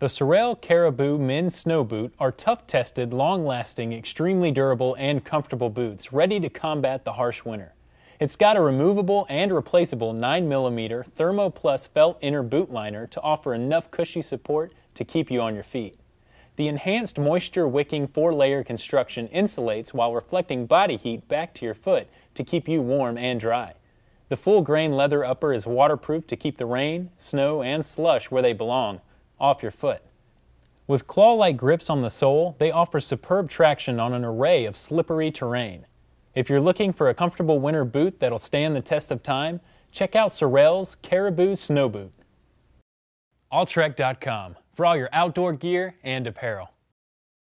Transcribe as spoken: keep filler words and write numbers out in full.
The Sorel Caribou Men's Snow Boot are tough-tested, long-lasting, extremely durable, and comfortable boots ready to combat the harsh winter. It's got a removable and replaceable nine millimeter Thermo Plus Felt Inner Boot Liner to offer enough cushy support to keep you on your feet. The enhanced moisture-wicking four-layer construction insulates while reflecting body heat back to your foot to keep you warm and dry. The full-grain leather upper is waterproof to keep the rain, snow, and slush where they belong off your foot. With claw-like grips on the sole, they offer superb traction on an array of slippery terrain. If you're looking for a comfortable winter boot that'll stand the test of time, check out Sorel's Caribou Snow Boot. Altrec dot com for all your outdoor gear and apparel.